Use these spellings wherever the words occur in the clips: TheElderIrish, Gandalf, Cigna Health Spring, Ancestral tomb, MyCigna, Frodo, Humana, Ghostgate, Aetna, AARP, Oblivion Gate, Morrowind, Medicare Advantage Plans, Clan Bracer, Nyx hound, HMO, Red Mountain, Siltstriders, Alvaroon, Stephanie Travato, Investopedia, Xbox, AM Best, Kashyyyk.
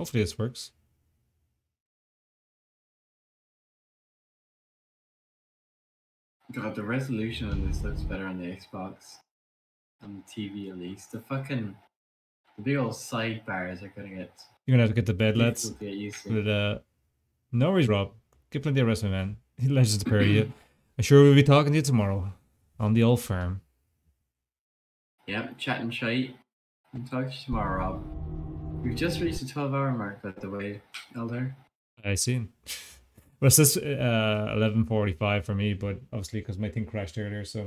Hopefully this works. God, the resolution on this looks better on the Xbox. On the TV, at least. The big old sidebars are gonna get... You're gonna have to get to bed, lads. But, no worries, Rob. Get plenty of rest, my man. Legends to parry you. I'm sure we'll be talking to you tomorrow. On the old farm. Yep, chat and shite. I'll talk to you tomorrow, Rob. We've just reached the 12-hour mark, by the way, Elder. I see. Well, it's just 11:45 for me, but obviously because my thing crashed earlier, so...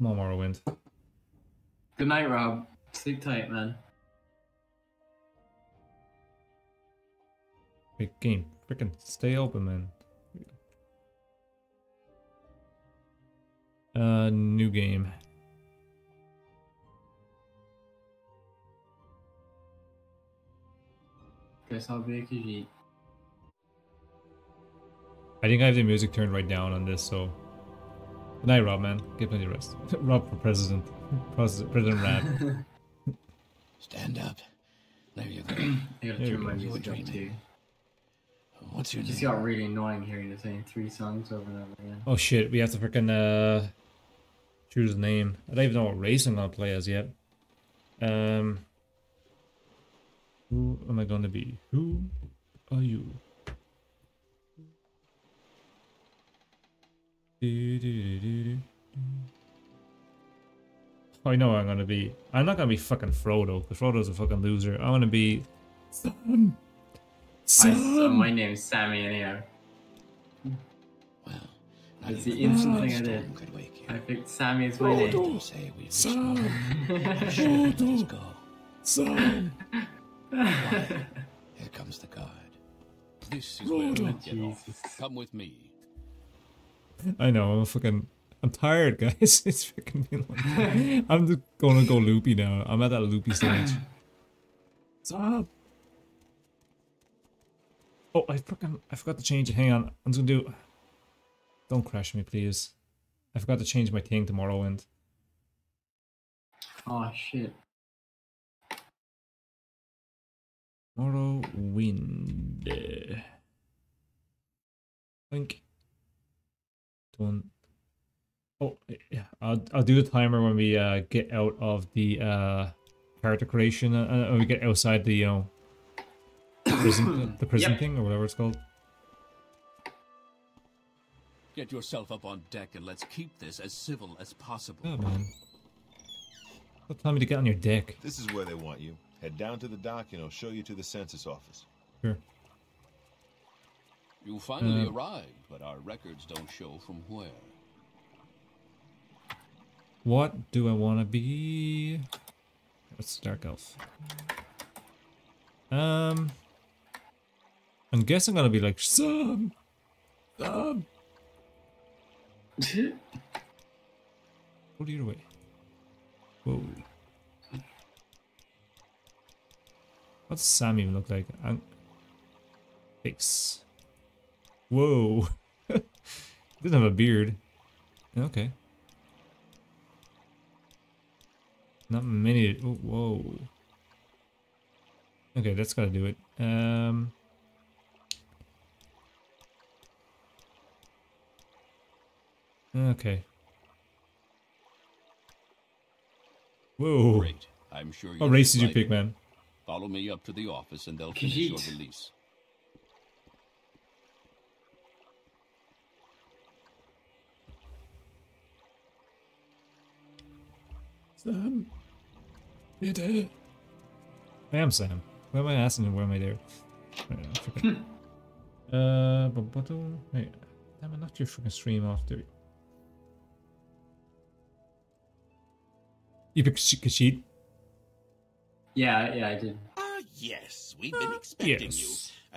More Morrowind. Good night, Rob. Sleep tight, man. Big game. Freaking stay open, man. New game. Guess I'll be a QG. I think I have the music turned right down on this, so... Good night, Rob, man. Get plenty of rest. Rob for president. President Rab. Stand up. There you go. I gotta turn my music up too. What's your name? It just got really annoying hearing the same three songs over and over again. Oh shit, we have to freaking choose a name. I don't even know what race I'm gonna play as yet. Who am I gonna be? Who are you? I know what I'm gonna be. I'm not gonna be fucking Frodo, because Frodo's a fucking loser. I wanna be Sam. Sam. My name's Sammy anyhow. Well, that's the instant thing I did. I picked Sammy as my name. Sam. Frodo. Sam. Here comes the guard. This is where we get off. Come with me. I know, I'm tired, guys. It's freaking been like I'm just gonna go loopy now. I'm at that loopy stage. Stop! Oh, I forgot to change it. Hang on, I'm just gonna do... Don't crash me, please. I forgot to change my thing to Morrowind. Oh shit. Morrowind. Link. One. Oh yeah, I'll do the timer when we get out of the character creation and we get outside the prison, the prison thing or whatever it's called. Get yourself up on deck and let's keep this as civil as possible. Oh, man. What time to get on your deck? This is where they want you. Head down to the dock and I'll show you to the census office. Sure. You finally arrived, but our records don't show from where. What do I want to be? What's Dark Elf? I'm guessing I'm gonna be like some. Hold your way. Whoa. What's Sam even look like? Fix. Whoa. Doesn't have a beard. Okay. Not many. Oh, whoa. Okay, that's gotta do it. Okay. Whoa. Great. I'm sure what race did you pick, man? Follow me up to the office and they'll finish your release. Sam, you there? I am Sam. Why am I asking him? Why am I there? Right, but hey, damn, I knocked your freaking stream off, dude. You picked Kashyyyk? Yeah, I did. Ah, yes, we've been expecting you.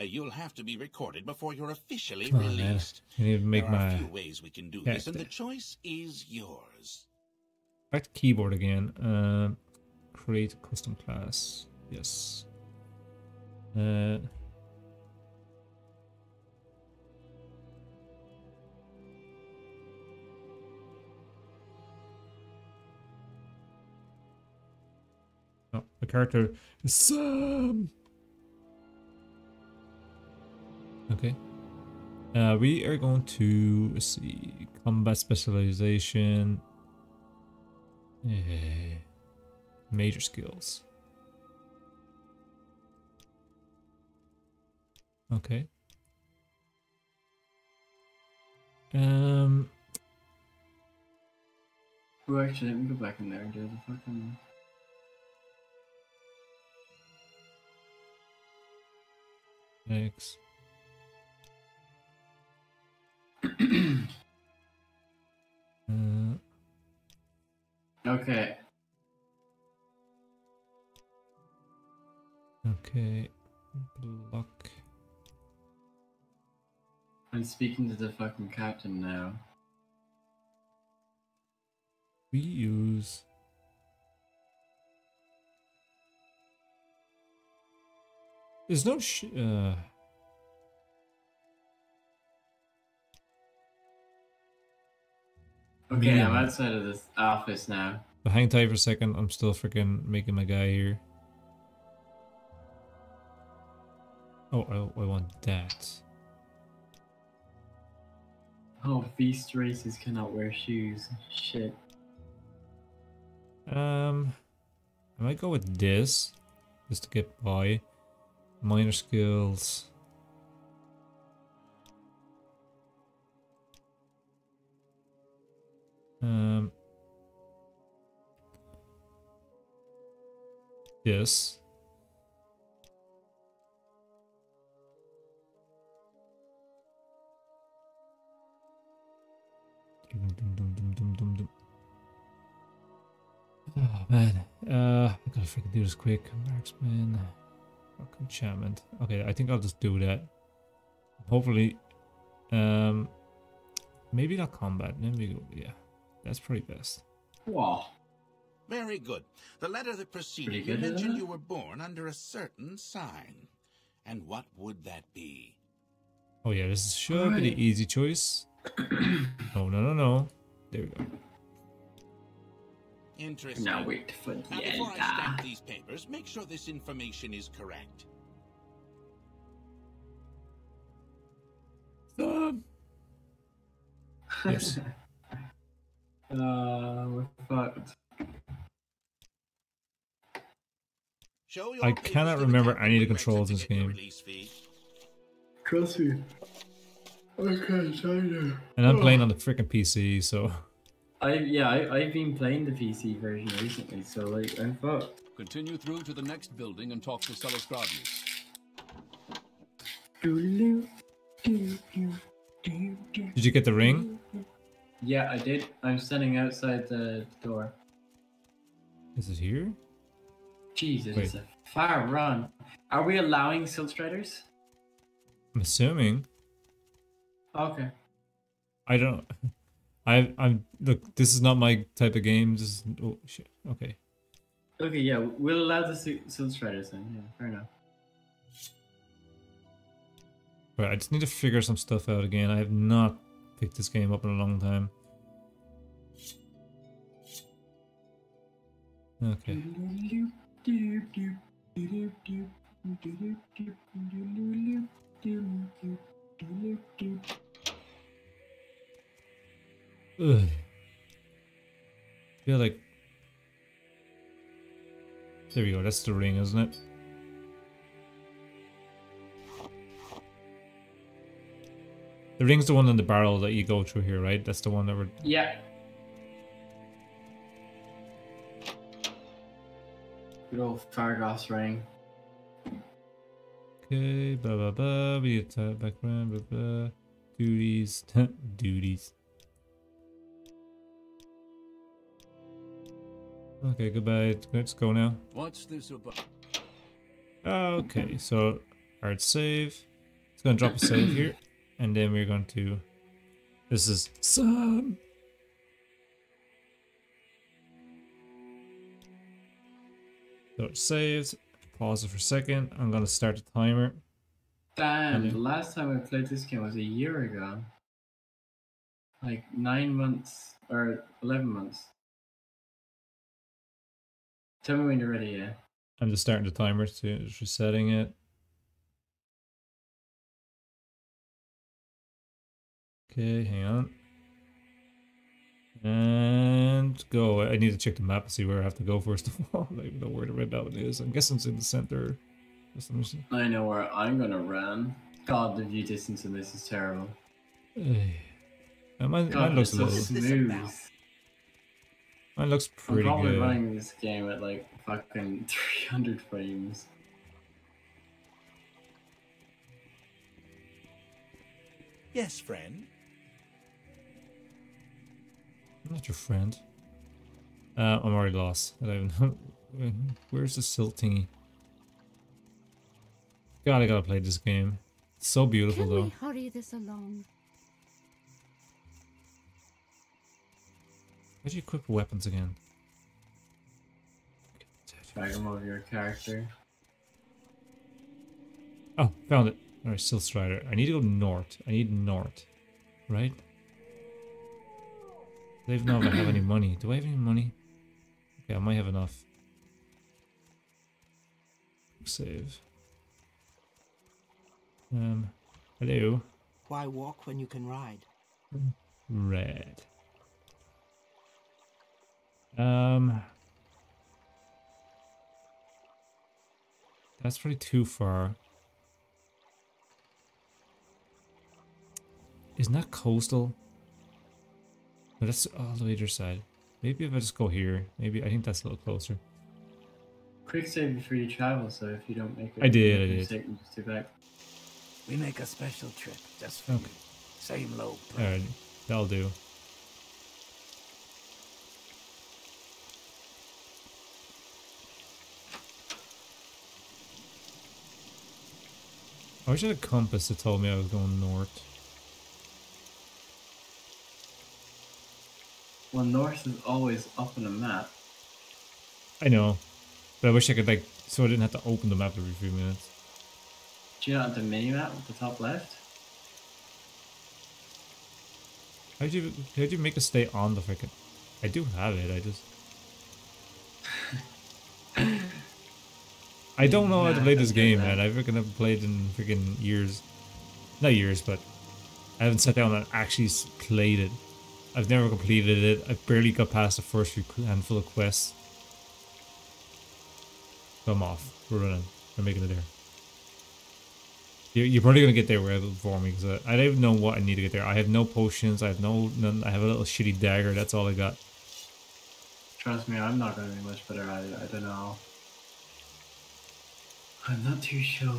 You'll have to be recorded before you're officially released. I need to make there are a few ways we can do this, and the choice is yours. Back to keyboard again. Create custom class. Yes. Oh, the character is Sam. Okay. We are going to, let's see, combat specialization. Yeah. Major skills. Okay. Well, actually, let me go back in there and do the fucking... Thanks. Okay. Okay. Block. I'm speaking to the fucking captain now. We use... There's no Okay, yeah. I'm outside of this office now. But hang tight for a second, I'm still freaking making my guy here. Oh, I want that. Oh, beast races cannot wear shoes. Shit. I might go with this, just to get by. Minor skills. Yes. Oh man, I gotta freaking do this quick. Marksman, enchantment. Okay, I think I'll just do that. Hopefully, maybe not combat. Maybe yeah. That's pretty best. Wow. Very good. The letter that preceded you mentioned you were born under a certain sign. And what would that be? Oh yeah, this should be the easy choice. Oh no. There we go. Interesting. Now wait for the end. Before I stamp these papers, make sure this information is correct. Yes. We're fucked. I cannot remember any of the controls in this game. Trust me. Okay, so and I'm playing on the freaking PC, so. I've been playing the PC version recently, so like I'm fucked. Continue through to the next building and talk to Siltstriders. Did you get the ring? Yeah, I did. I'm standing outside the door. Is it here? Jesus, it's a far run. Are we allowing Siltstriders? I'm assuming. Okay. I don't. I'm look. This is not my type of game. This is oh shit. Okay. Okay. Yeah, we'll allow the Siltstriders then. Yeah, fair enough. Right. I just need to figure some stuff out again. I have not picked this game up in a long time. Okay. Ugh. Feel like there we go. That's the ring, isn't it? The ring's the one in the barrel that you go through here, right? That's the one that we're... Yeah. Good old Fargoth's ring. Okay, blah blah blah. We get background, blah blah. Duties. Duties. Okay, goodbye. Let's go now. What's this about? Okay, so... Alright, save. It's gonna drop a save here. And then we're going to... This is Sam. So it's saved. Pause it for a second. I'm going to start the timer. Damn, the last time I played this game was a year ago. Like 9 months or 11 months. Tell me when you're ready, yeah. I'm just starting the timer too, just resetting it. Okay, hang on. And go. I need to check the map and see where I have to go first of all. I don't even know where the Red Mountain is. I'm guessing it's in the center. I know where I'm gonna run. God, the view distance in this is terrible. Mine looks so smooth. Mine looks pretty good. I'm probably running this game at like fucking 300 frames. Yes, friend. I'm not your friend. I'm already lost. I don't even know. Where's the silt thingy? God, I gotta play this game. It's so beautiful, though. Can we hurry this along? How do you equip weapons again? Drag them over your character. Oh, found it. Alright, Siltstrider. I need to go north. I need north. Right? I don't even know if I have any money. Do I have any money? Okay, I might have enough. Save. Hello. Why walk when you can ride? Red. That's probably too far. Isn't that coastal? No, that's all the other side. Maybe if I just go here. Maybe I think that's a little closer. Quick save before you travel, so if you don't make it, I did. You just do back. We make a special trip just for you. Same low price. Alright, that'll do. I wish I had a compass that told me I was going north. Well, north is always up on a map. I know. But I wish I could, like, so I didn't have to open the map every few minutes. Do you not have the mini-map at the top left? How'd you make it stay on the frickin... I do have it, I just... I don't know how to play this game, man. I freaking haven't played in freaking years. Not years, but I haven't sat down and actually played it. I've never completed it. I barely got past the first handful of quests. So I'm off. We're running. We're making it there. You're probably gonna get there right before me because I don't even know what I need to get there. I have no potions. I have none. I have a little shitty dagger. That's all I got. Trust me, I'm not gonna be much better at it. I don't know. I'm not too sure.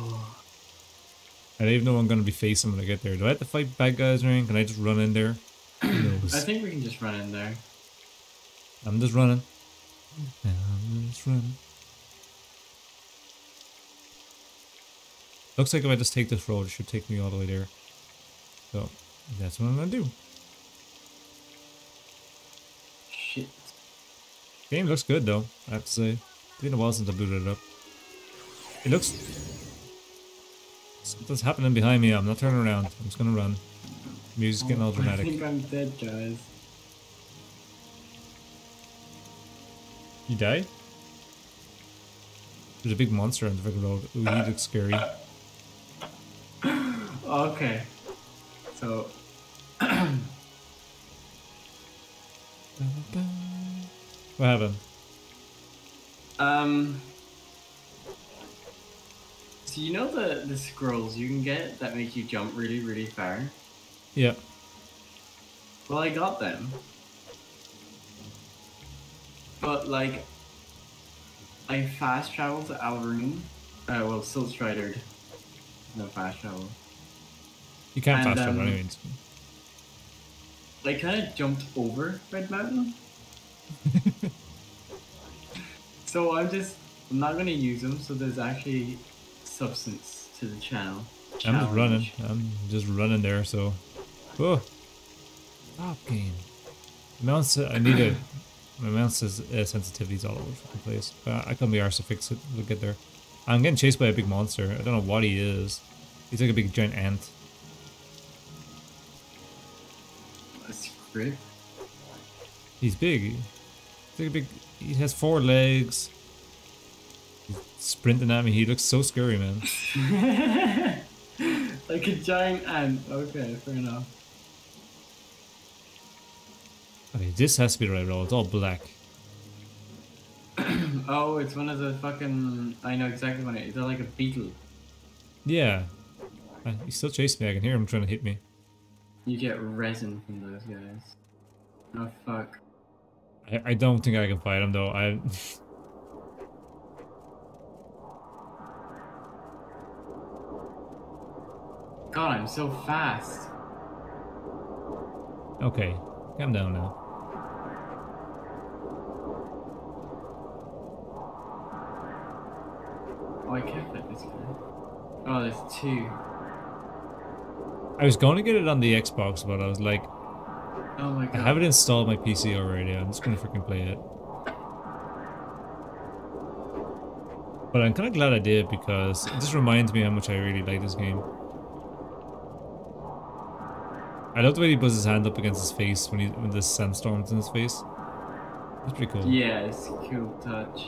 I don't even know what I'm going to be facing when I get there. Do I have to fight bad guys or anything? Can I just run in there? I think we can just run in there. I'm just running. Looks like if I just take this road, it should take me all the way there. So, that's what I'm going to do. Shit. Game looks good though, I have to say. It's been a while since I booted it up. It looks... Something's happening behind me. I'm not turning around. I'm just gonna run. The music's getting all dramatic. I think I'm dead, guys. You died? There's a big monster on the freaking road. Ooh, he looks scary. Okay. So... What happened? So you know the scrolls you can get that make you jump really, really far? Yeah. Well, I got them. But, like, I fast traveled to Alvaroon. Well, Siltstridered. No fast travel. You can't fast travel, anyways. I kind of jumped over Red Mountain. So I'm not going to use them, so there's actually... substance to the channel. Challenge. I'm just running there, so... Oh! Stop game. My mount says sensitivity's all over the place. I can be arsed to fix it. We'll get there. I'm getting chased by a big monster. I don't know what he is. He's like a big giant ant. That's great. He's big. He has 4 legs. He's sprinting at me. He looks so scary, man. Like a giant ant. Okay, fair enough. Okay, this has to be the right roll. It's all black. Oh, it's one of the fucking... I know exactly what it is. Is that like a beetle? Yeah. He's still chasing me. I can hear him trying to hit me. You get resin from those guys. Oh, fuck. I don't think I can fight him, though. God, I'm so fast. Okay. Calm down now. Oh, I can't fit this guy. Oh, there's two. I was going to get it on the Xbox, but I was like... Oh my God. I haven't installed my PC already. I'm just going to freaking play it. But I'm kind of glad I did because it just reminds me how much I really like this game. I love the way he puts his hand up against his face when the sandstorm's in his face. That's pretty cool. Yeah, it's a cool touch.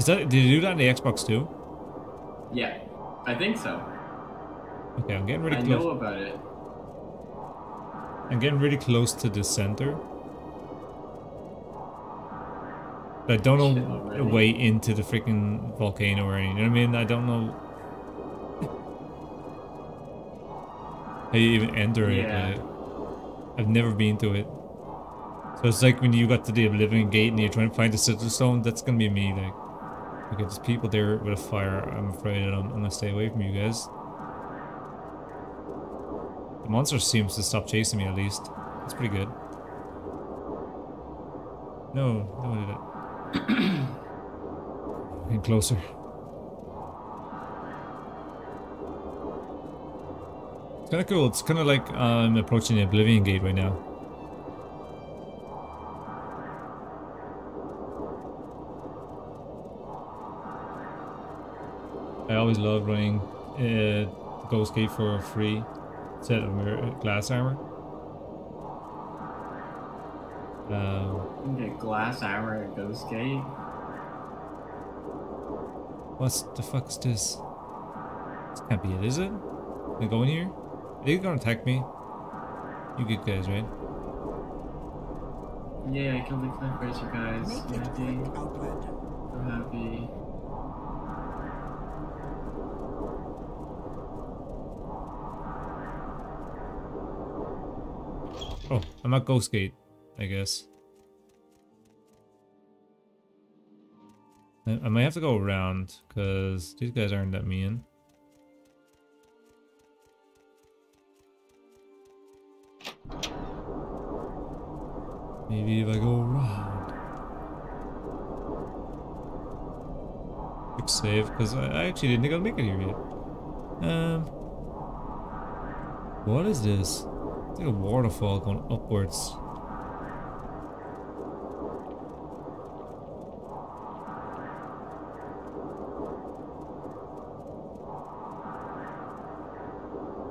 Is that? Did you do that on the Xbox too? Yeah, I think so. Okay, I'm getting really close. I know about it. I'm getting really close to the center. But I don't know the way into the freaking volcano or anything. You know what I mean? I don't know. How you even enter it. I've never been to it. So it's like when you got to the Oblivion Gate and you're trying to find the Siltstriders stone, that's gonna be me, like. Okay, there's people there with a fire. I'm afraid I'm gonna stay away from you guys. The monster seems to stop chasing me at least. That's pretty good. No, don't do that. Getting closer. It's kind of cool. It's kind of like I'm approaching the Oblivion Gate right now. I always love running Ghostgate for a free set of glass armor. You can get glass armor at Ghostgate. What the fuck's this? This can't be it, is it? Can I go in here? Are they gonna attack me? You good guys, right? Yeah, I killed the Clan Bracer guys. I'm happy. Oh, I'm at Ghostgate, I guess. I might have to go around, because these guys aren't letting me in. Maybe if I go around. Quick save, because I actually didn't think I'd make it here yet. What is this? It's like a waterfall going upwards.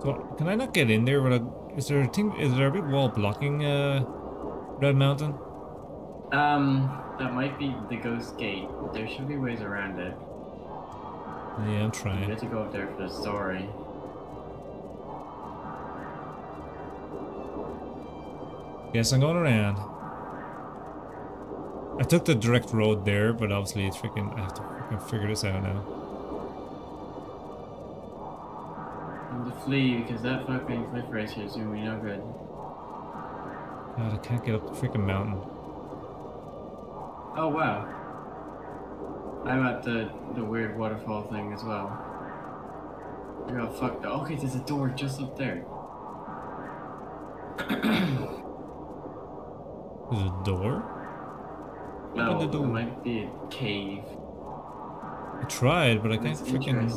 So, can I not get in there without... Is there a thing? Is there a big wall blocking, Red Mountain? That might be the Ghostgate. There should be ways around it. Yeah, I'm trying. You have to go up there for the story. Guess I'm going around. I took the direct road there, but obviously it's freaking. I have to freaking figure this out now. I'm going to flee because that fucking cliff racer is doing me no good. God, I can't get up the freaking mountain. Oh wow. I'm at the weird waterfall thing as well. I got fucked up. Okay, there's a door just up there. There's a door? No, it might be a cave. I tried, but I can't freaking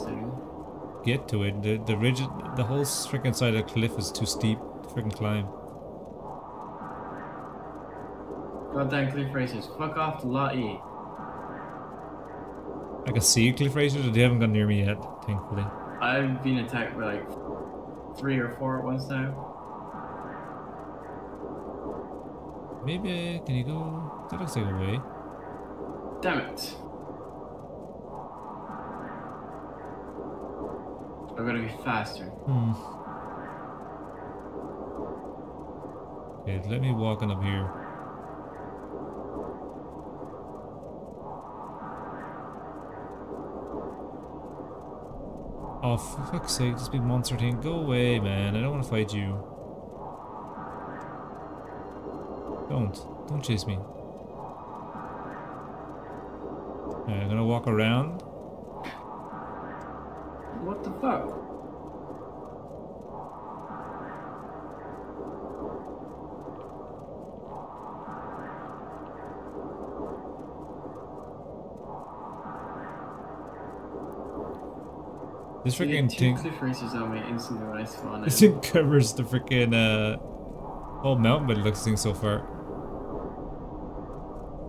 get to it. The whole freaking side of the cliff is too steep to freaking climb. Goddamn cliff racers, fuck off the lot, E. I can see cliff racers, but they haven't got near me yet, thankfully. I've been attacked by like 3 or 4 at once now. Maybe, can you go? That looks like a way. Damn it. I've got to be faster. Okay, let me walk on up here. Oh, for fuck's sake, this big monster thing. Go away, man. I don't want to fight you. Don't chase me. Alright, I'm gonna walk around. What the fuck? This freaking thing. Cliff racers on me instantly when I spawn. This thing covers the freaking whole mountain, but it looks thing so far.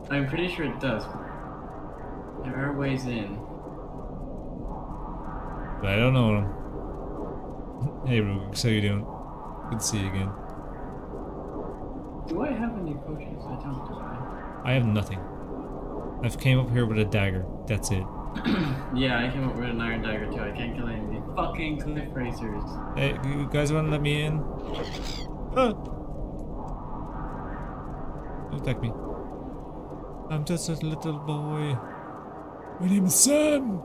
I'm pretty sure it does. There are ways in. But I don't know them. Hey Rugix, how you doing? Good to see you again. Do I have any potions? I don't, do I? I have nothing. I've came up here with a dagger. That's it. Yeah, I came up with an iron dagger too. I can't kill any of these fucking cliff racers. Hey, you guys wanna let me in? Ah. Don't attack me. I'm just a little boy. My name is Sam!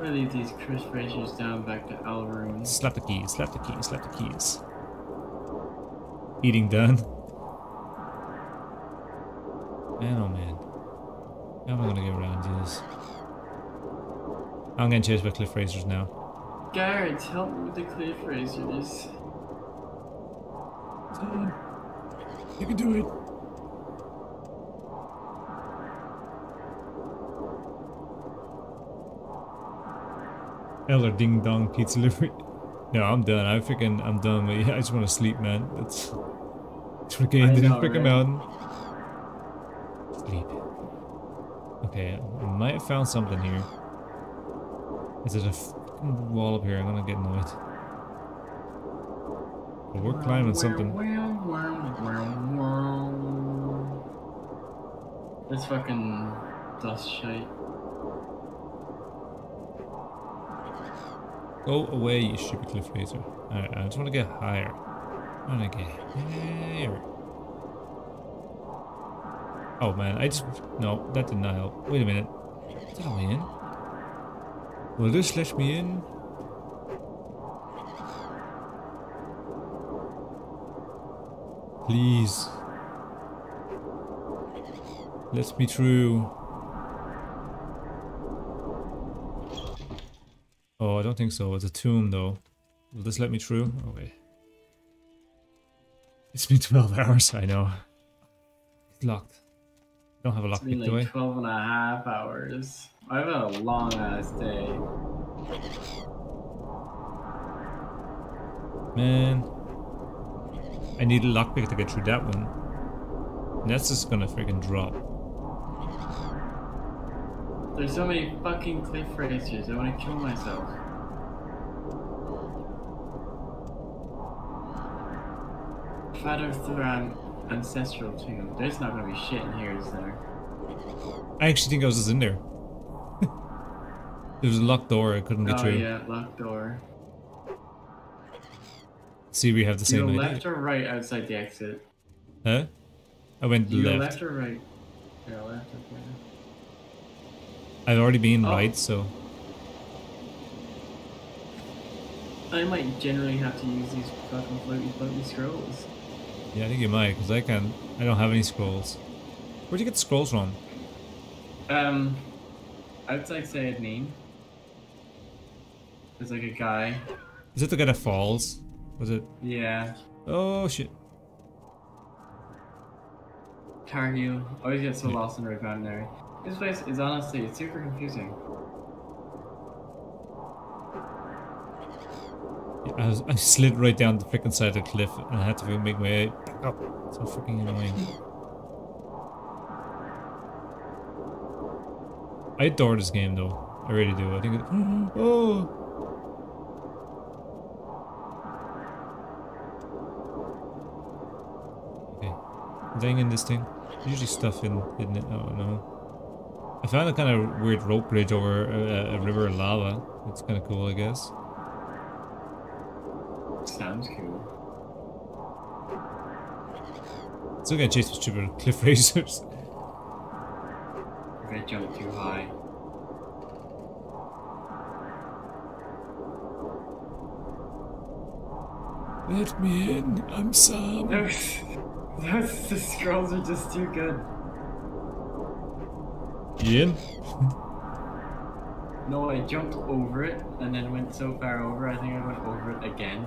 I leave these crisp racers down back to Alvaroon. Slap the keys, slap the keys, slap the keys. Eating done. Man, oh man. How am I gonna get around to this? I'm getting chased by cliff racers now. Garrett, help me with the cliff racers. Sam, you can do it. Eller ding dong pizza delivery. No, I'm done. I'm done. But yeah, I just want to sleep, man. That's freaking this freaking mountain. Sleep. Okay, I might have found something here. Is it a wall up here? I'm gonna get annoyed. But we're climbing something. This fucking dust shite. Go away, you stupid cliff raiser. Alright, I just want to get higher. I want to get higher. Oh man, no, that did not help. Wait a minute. Is that all in? Will this let me in? Please. Let me through. Oh, I don't think so. It's a tomb, though. Will this let me through? Oh, wait. It's been 12 hours, I know. It's locked. I don't have a lock pick, do I? It's been like 12 and a half hours. I've had a long-ass day. Man. I need a lockpick to get through that one. And that's just gonna freaking drop. There's so many fucking cliff racers, I want to kill myself. Father Thran Ancestral tomb. There's not going to be shit in here, is there? I actually think I was just in there. There was a locked door, I couldn't get through. Oh yeah, locked door. See, we have the same idea. Left or right outside the exit? Huh? I went left. You left or right? Yeah, left up there. I've already been right, so... I might generally have to use these fucking floaty scrolls. Yeah, I think you might, because I don't have any scrolls. Where'd you get the scrolls from? I'd like to say a name. There's like a guy. Is it the guy that falls? Was it? Yeah. Oh shit. Targu. Always get so lost in Red Mountain area. This place is honestly super confusing. Yeah, I slid right down the freaking side of the cliff and I had to make my way up. So freaking annoying. I adore this game though. I really do. I think it. Oh! Okay. Dang in this thing. There's usually stuff in it. Oh no. I found a kind of weird rope bridge over a river of lava. That's kind of cool, I guess. Sounds cool. Still gonna chase the stupid cliff razors. We're gonna jump too high. Let me in, I'm Sam. The scrolls are just too good. You in? No, I jumped over it and then went so far over, I think I went over it again.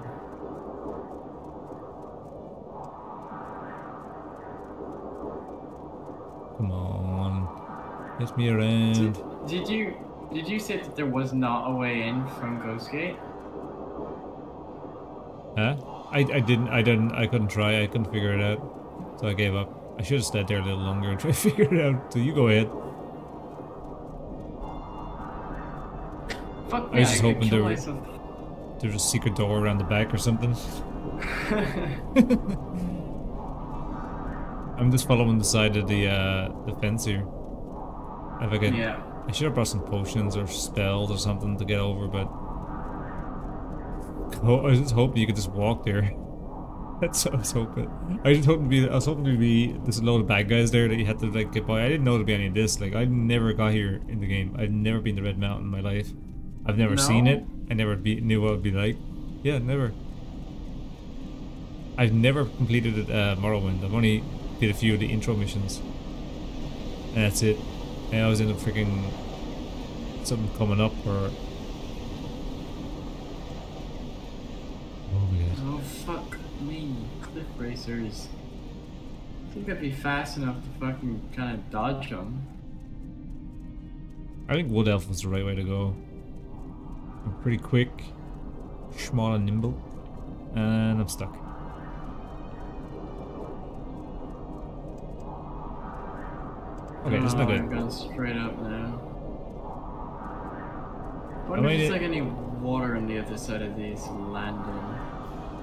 Come on, let me around. Did you say that there was not a way in from Ghostgate? Huh? I couldn't try. I couldn't figure it out, so I gave up. I should have stayed there a little longer and tried to figure it out. So you go ahead. Fuck me, I was just hoping there was a secret door around the back or something. I'm just following the side of the fence here. If I could, yeah. I should have brought some potions or spells or something to get over, but I was just hoping you could just walk there. That's what I was hoping. I was hoping to be there's a load of bad guys there that you had to like get by. I didn't know there'd be any of this. Like I never got here in the game. I've never been to Red Mountain in my life. I've never seen it. I never knew what it'd be like. Yeah, never. I've never completed Morrowind. I've only did a few of the intro missions, and that's it. And I was in a freaking something coming up, or oh yeah. Oh fuck me, cliff racers! I think I'd be fast enough to fucking kind of dodge them. I think Wood Elf was the right way to go. I'm pretty quick, small and nimble, and I'm stuck. Okay, that's not good. I'm going straight up now. What if there's like any water on the other side of these landing?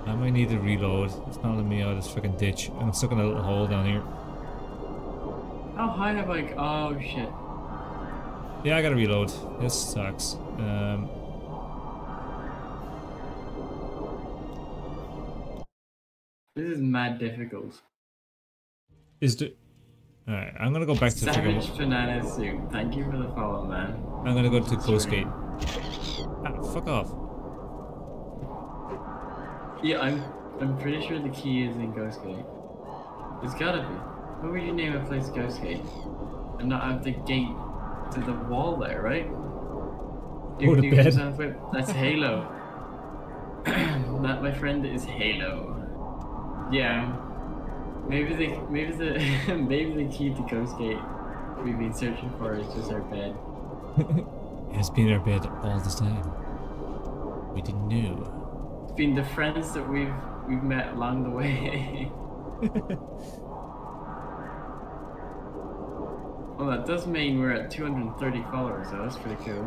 I might need to reload. It's not letting me out of this freaking ditch. I'm stuck in a little hole down here. How high am I? Oh shit. Yeah, I gotta reload. This sucks. This is mad difficult. Alright, I'm gonna go back to Savage Banana Soup. Thank you for the follow, man. I'm gonna go to Ghostgate. Ah, fuck off. Yeah, I'm pretty sure the key is in Ghostgate. It's gotta be. What would you name a place Ghostgate? And not have the gate to the wall there, right? Go to bed. That's Halo. That, my friend, is Halo. Yeah. Maybe the key to Ghostgate we've been searching for is just our bed. It's been our bed all this time. We didn't know. It's been the friends that we've met along the way. Well, that does mean we're at 230 followers, though. That's pretty cool.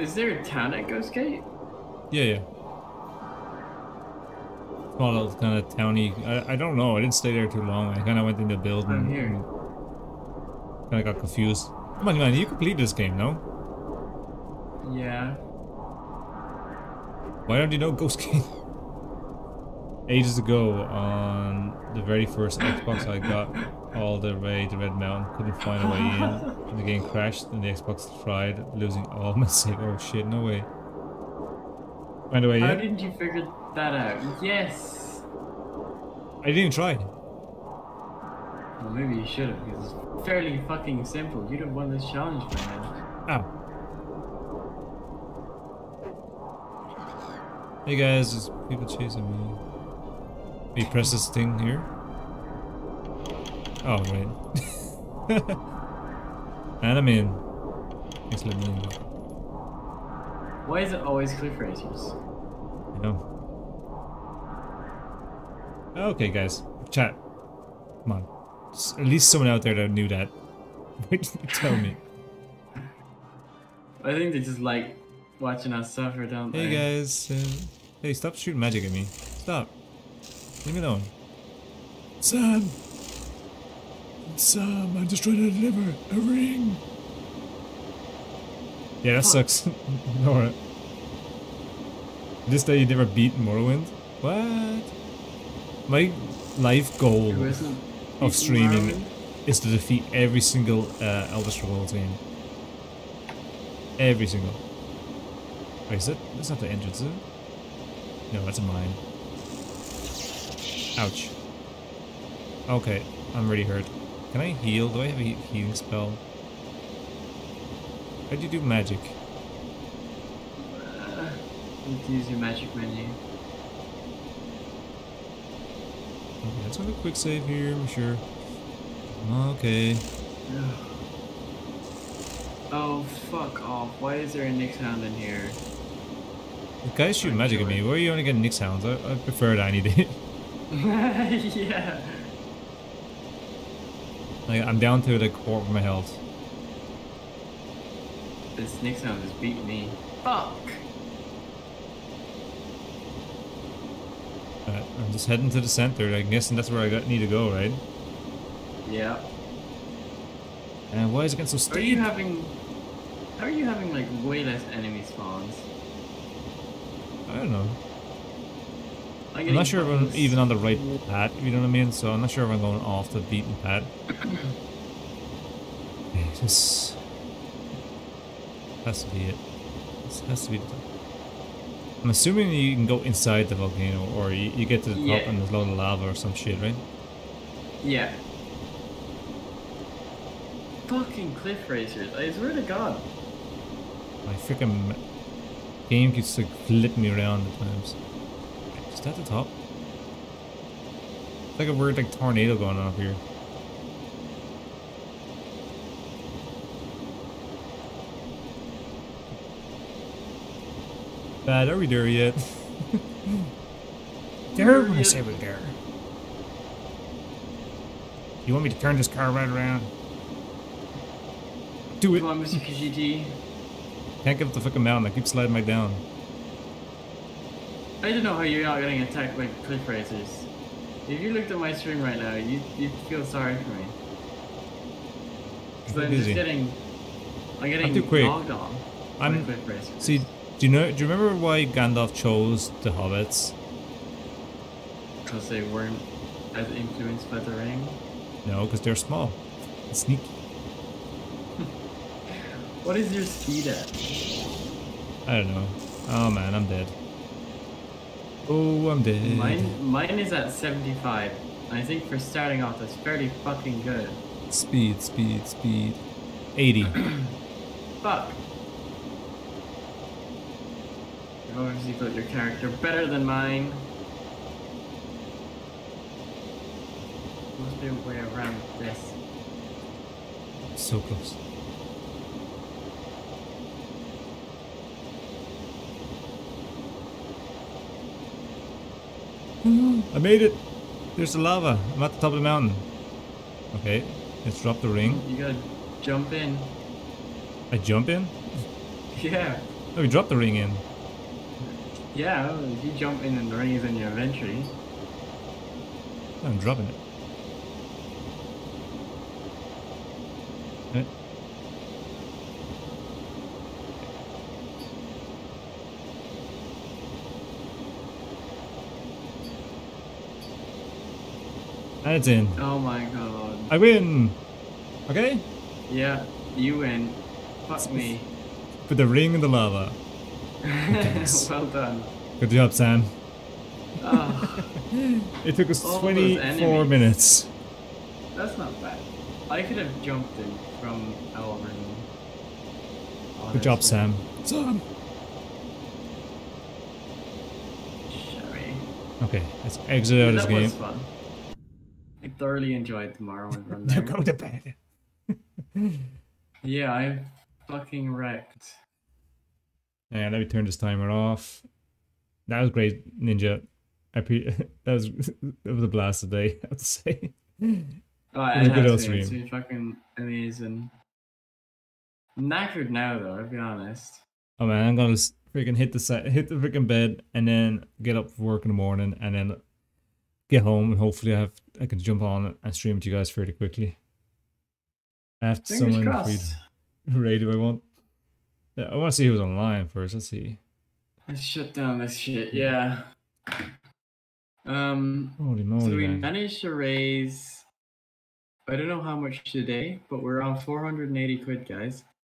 Is there a town at Ghostgate? Yeah. Small little kind of towny. I don't know. I didn't stay there too long. I kind of went into the building. I'm here. Kind of got confused. Come on, man. You complete this game, no? Yeah. Why don't you know Ghostgate? Ages ago, on the very first Xbox, I got all the way to Red Mountain, couldn't find a way in, and the game crashed, and the Xbox fried, losing all my save. Oh shit, no way. By the way, how didn't you figure that out? Yes! I didn't even try. Well, maybe you should have, because it's fairly fucking simple. You'd have won this challenge, man. Ow. Hey guys, there's people chasing me. You press this thing here. Oh, right. And I'm in. Excellent. Why is it always cliff racers? I know. Okay, guys. Chat. Come on. At least someone out there that knew that. Tell me. I think they just like watching us suffer, don't they? Hey, guys. Hey, stop shooting magic at me. Stop. Leave me alone. Sam! Sam, I'm just trying to deliver a ring! Yeah, that sucks. Nora. Just that you never beat Morrowind? What? My life goal of streaming is to defeat every single Elder Scrolls game. Every single. Wait, is that? That's not the entrance, is it? No, that's a mine. Ouch. Okay, I'm really hurt. Can I heal? Do I have a healing spell? How do you do magic? You have to use your magic menu. Okay, let's have a quick save here, I'm sure. Okay. Oh, fuck off. Why is there a Nyx hound in here? The guys shoot magic at me. Where are you only getting Nyx hounds? I prefer it any day. Yeah. Like, I'm down to like quarter of my health. This Nyx hound is beating me. Fuck! Alright, I'm just heading to the center. I guess that's where I need to go, right? Yeah. And why is it getting so steep? How are you having like way less enemy spawns? I don't know. I'm not sure if I'm even on the right path, you know what I mean? So I'm not sure if I'm going off the beaten path. This has to be it. This has to be the top. I'm assuming you can go inside the volcano, or you get to the top and there's a lot of lava or some shit, right? Yeah. Fucking cliff racers, I swear to god. My freaking game keeps like flipping me around at times. Is that the top? It's like a weird like tornado going on up here. Bad, are we there yet? There, I say we're there. You want me to turn this car right around? Do it! Come on, Mr. KGT. Can't get up the fucking mountain, I keep sliding back down. I don't know how you're not getting attacked by cliff racers. If you looked at my stream right now, you'd feel sorry for me. So I'm just getting... I'm too quick. Dogged on by cliff racers. See, do you remember why Gandalf chose the hobbits? Because they weren't as influenced by the ring? No, because they're small and sneaky. What is your speed at? I don't know. Oh man, I'm dead. Oh, I'm dead. Mine is at 75. I think for starting off, that's fairly fucking good. Speed. 80. Fuck. You've obviously built your character better than mine. Must be a way around this. So close. I made it! There's the lava. I'm at the top of the mountain. Okay, let's drop the ring. You gotta jump in. I jump in? Yeah. No, we drop the ring in. Yeah, if you jump in and the ring is in your inventory. I'm dropping it. Okay. And it's in. Oh my god. I win! Okay? Yeah, you win. Fuck me. Put the ring in the lava. Well done. Good job, Sam. It took us 24 minutes. That's not bad. I could have jumped in from Elven. Good job, Sam. Sam! Sorry. Okay, let's exit out of this game. That was fun. I thoroughly enjoyed tomorrow and run there. Go to bed. Yeah, I'm fucking wrecked. Yeah, let me turn this timer off. That was great, Ninja. That was a blast today, I have to say. It was a good old stream. It's been fucking amazing. I'm knackered now, though. I'll be honest. Oh man, I'm gonna freaking hit the freaking bed, and then get up for work in the morning, and then get home, and hopefully I can jump on and stream to you guys fairly quickly. I have to summon the raid if I want. Yeah, I want to see who's online first. Let's see. Let's shut down this shit. Yeah. Holy moly, so we managed to raise, I don't know how much today, but we're on 480 quid, guys.